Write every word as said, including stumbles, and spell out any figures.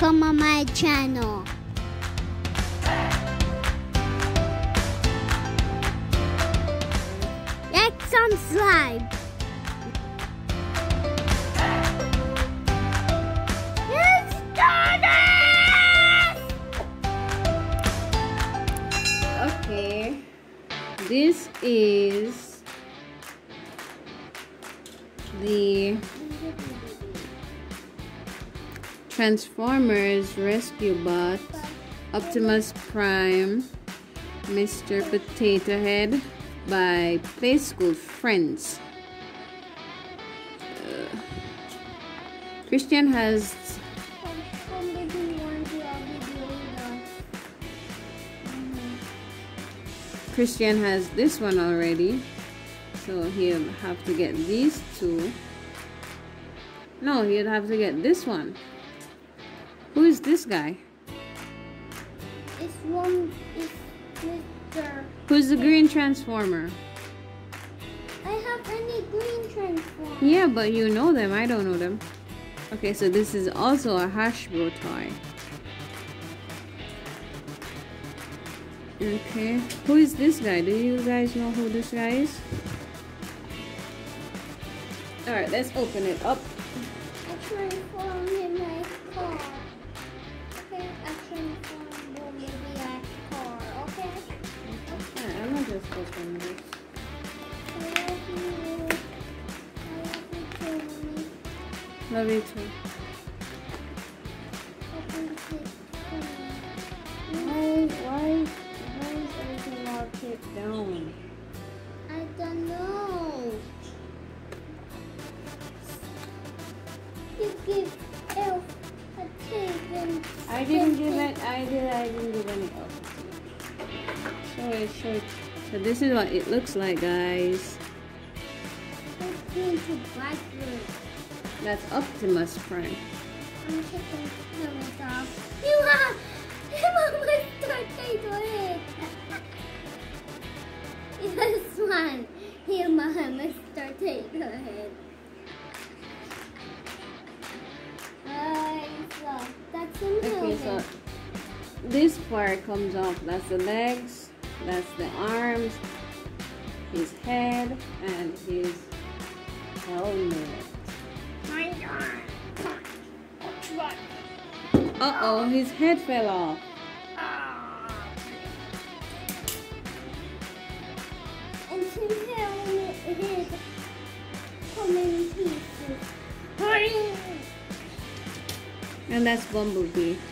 welcome on my channel. Like some slime. Let's do this! Okay, this is the Transformers Rescue Bots, Optimus Prime, Mister Potato Head by Playskool Friends. Uh, Christian has Christian has this one already, so he'll have to get these two. No, he'll have to get this one. Who is this guy? It's one. It's Mister Who's the green transformer? I have any green transformer. Yeah, but you know them. I don't know them. Okay, so this is also a Hasbro toy. Okay, who is this guy? Do you guys know who this guy is? All right, let's open it up. I transform in my car. Okay, I transform Bumblebee's car. Okay. Okay, I'm not just opening this. I love you. I love you too, mommy. Love you too. Open this. Why? Why? Why is everything all taped down? I don't know. You give elf a tape. I didn't give it. I did. I didn't give any elf. So it should. So this is what it looks like, guys. It's going to black room. That's Optimus Prime. I'm taking the off. You are. This one, here, Mister Potato Head. Uh, so that's okay, so this part comes off. That's the legs, that's the arms, his head, and his helmet. My arm. Uh oh, his head fell off. And that's Bumblebee.